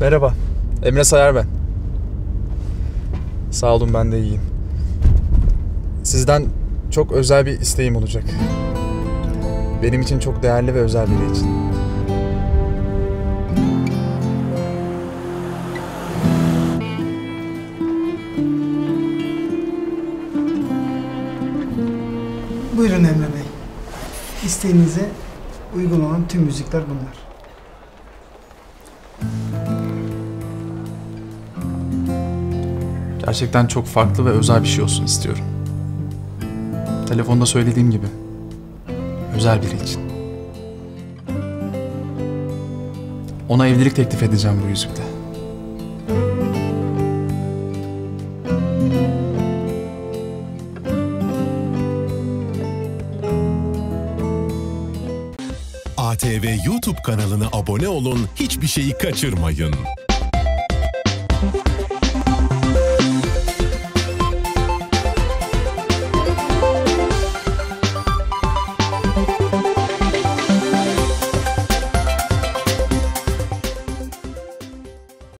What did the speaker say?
Merhaba, Emre Sayar ben. Sağ olun, ben de iyiyim. Sizden çok özel bir isteğim olacak. Benim için çok değerli ve özel biri için. Buyurun Emre Bey. İsteğinize uygun olan tüm müzikler bunlar. Gerçekten çok farklı ve özel bir şey olsun istiyorum. Telefonda söylediğim gibi, özel biri için. Ona evlilik teklif edeceğim bu yüzükle. ATV YouTube kanalına abone olun, hiçbir şeyi kaçırmayın.